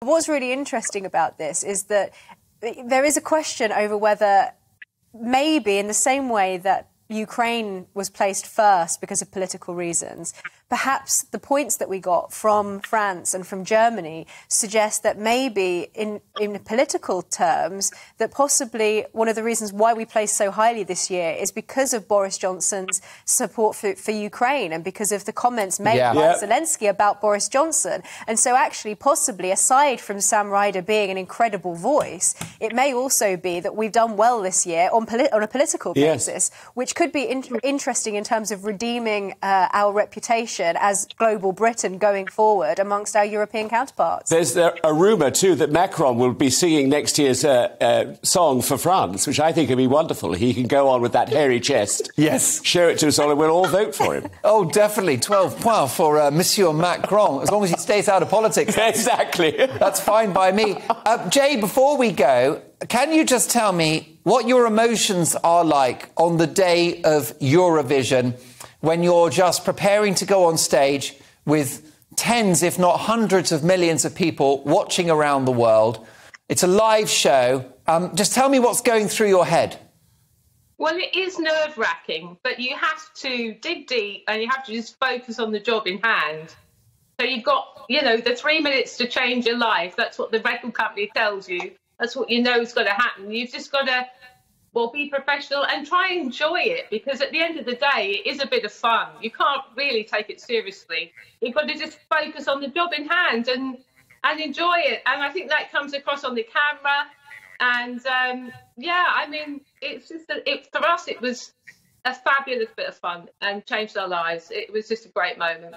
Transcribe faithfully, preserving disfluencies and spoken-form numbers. What's really interesting about this is that there is a question over whether maybe in the same way that Ukraine was placed first because of political reasons, perhaps the points that we got from France and from Germany suggest that maybe in, in political terms, that possibly one of the reasons why we placed so highly this year is because of Boris Johnson's support for, for Ukraine and because of the comments made yeah. by yeah. Zelensky about Boris Johnson. And so actually, possibly, aside from Sam Ryder being an incredible voice, it may also be that we've done well this year on, poli on a political yes. basis, which could be in interesting in terms of redeeming uh, our reputation as global Britain going forward amongst our European counterparts. There's a rumour, too, that Macron will be singing next year's uh, uh, song for France, which I think would be wonderful. He can go on with that hairy chest. Yes. Show it to us all and we'll all vote for him. Oh, definitely. twelve points for uh, Monsieur Macron, as long as he stays out of politics. Exactly. That's fine by me. Uh, Jay, before we go, can you just tell me what your emotions are like on the day of Eurovision, when you're just preparing to go on stage with tens, if not hundreds of millions of people watching around the world? It's a live show. Um, just tell me what's going through your head. Well, it is nerve-wracking, but you have to dig deep and you have to just focus on the job in hand. So you've got, you know, the three minutes to change your life. That's what the record company tells you. That's what you know is going to happen. You've just got to... Well, be professional and try and enjoy it, because at the end of the day, it is a bit of fun. You can't really take it seriously. You've got to just focus on the job in hand and and enjoy it. And I think that comes across on the camera. And um, yeah, I mean, it's just that it, for us, it was a fabulous bit of fun and changed our lives. It was just a great moment.